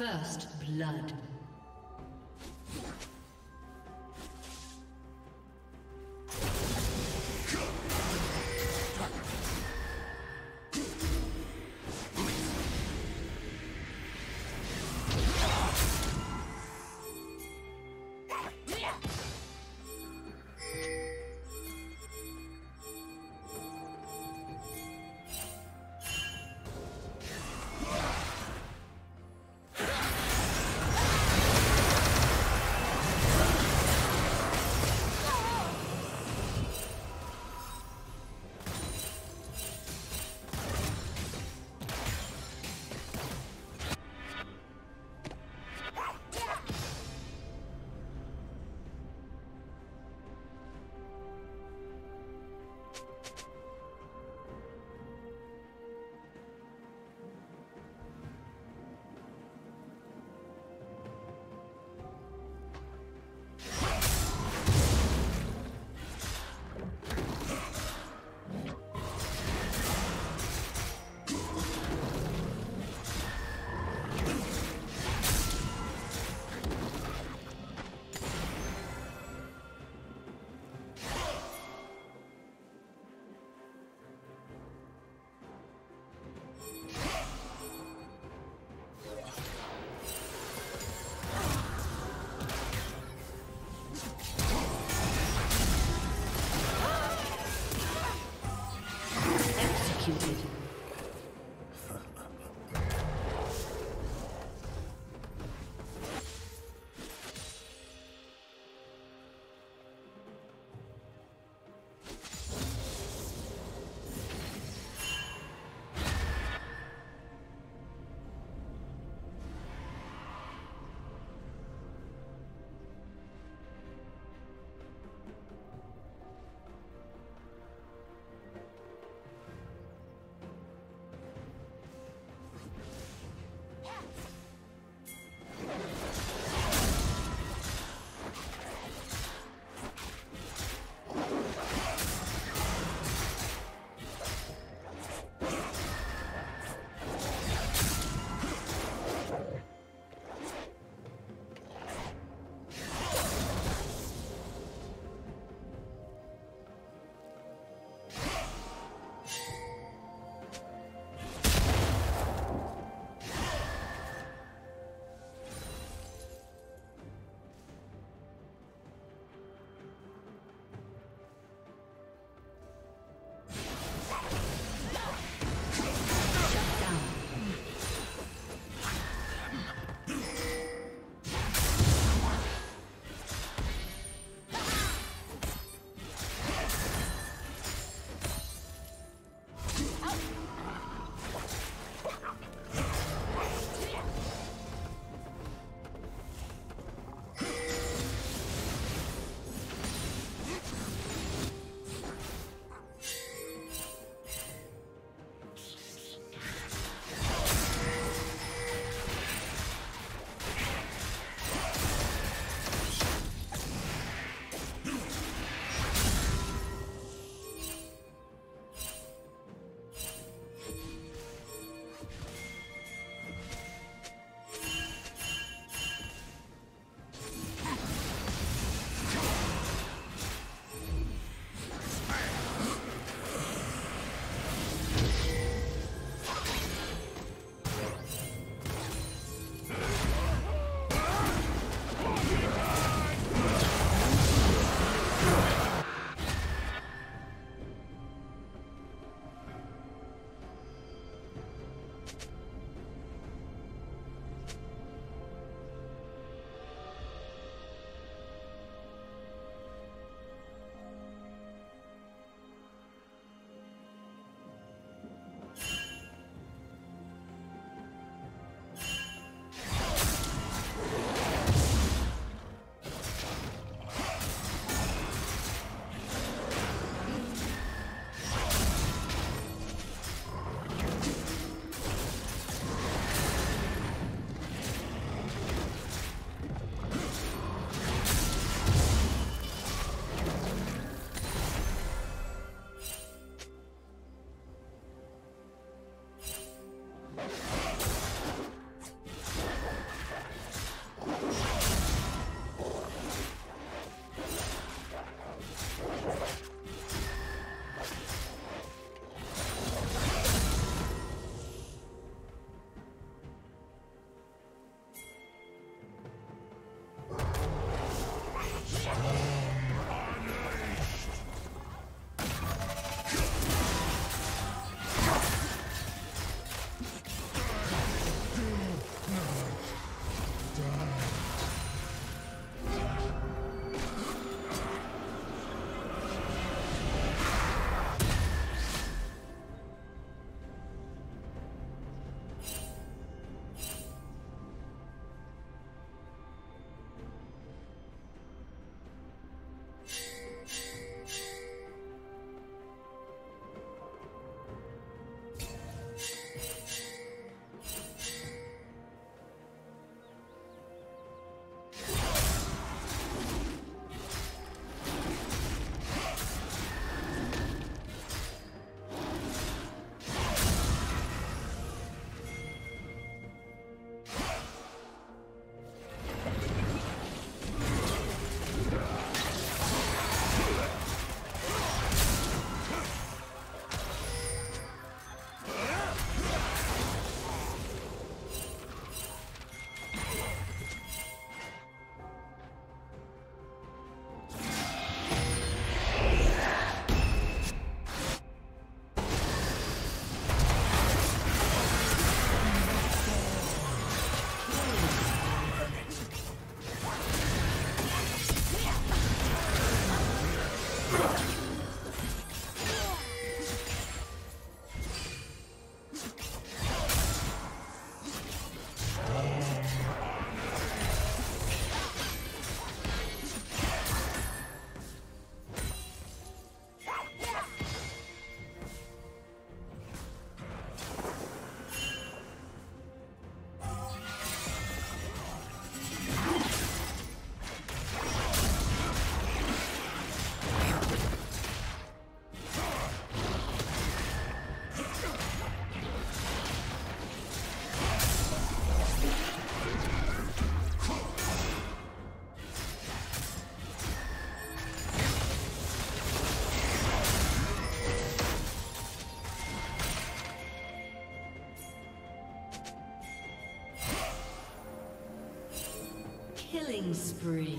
First blood. Killing spree.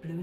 Blue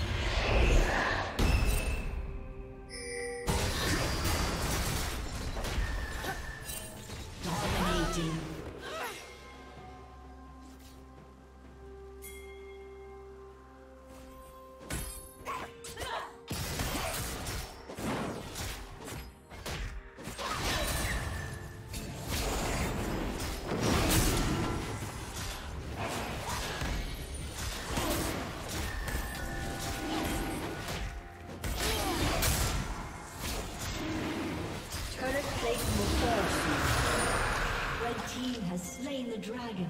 Dragon.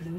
Blue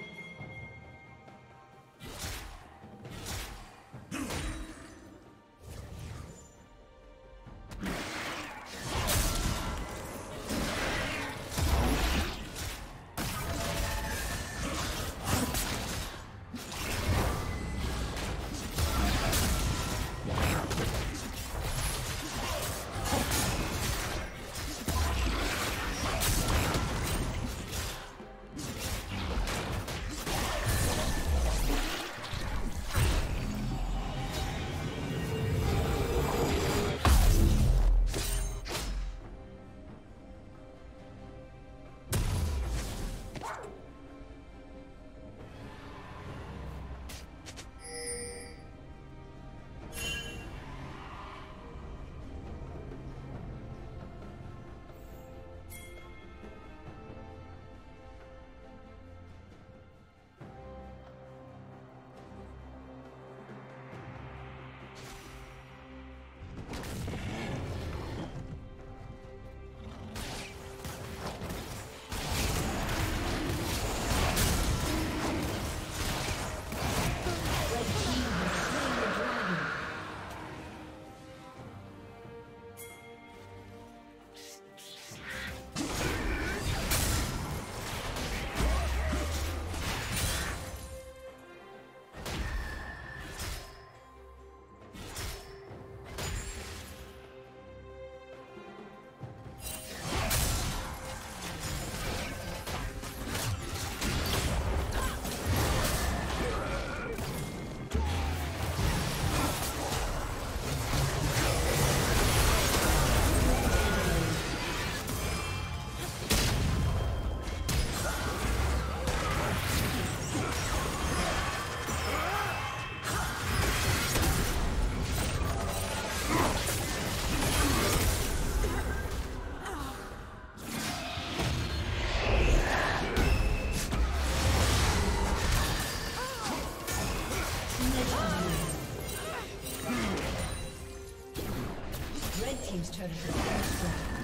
Team's turret has been destroyed.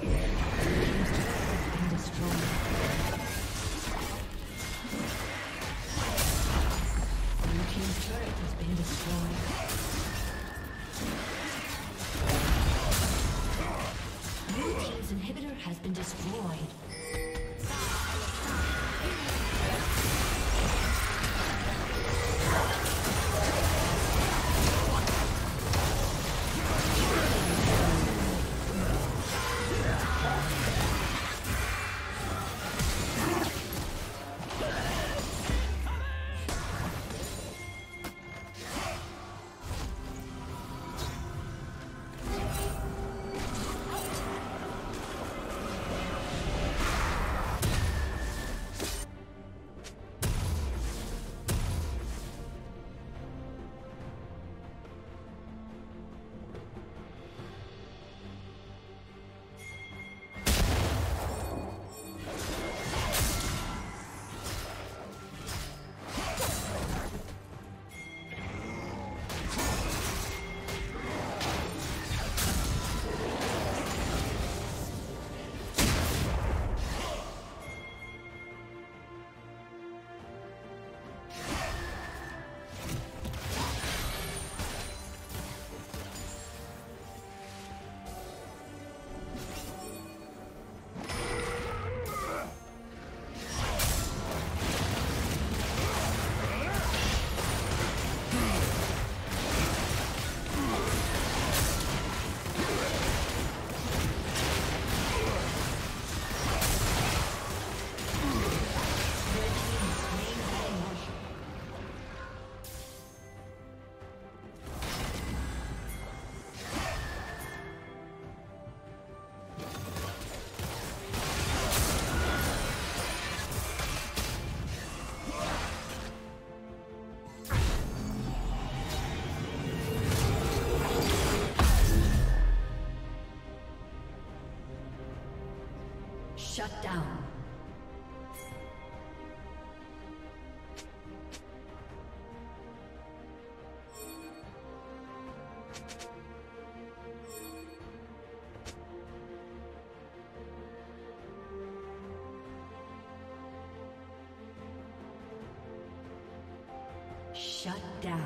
Team's turret has been destroyed. Shut down. Shut down.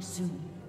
Soon.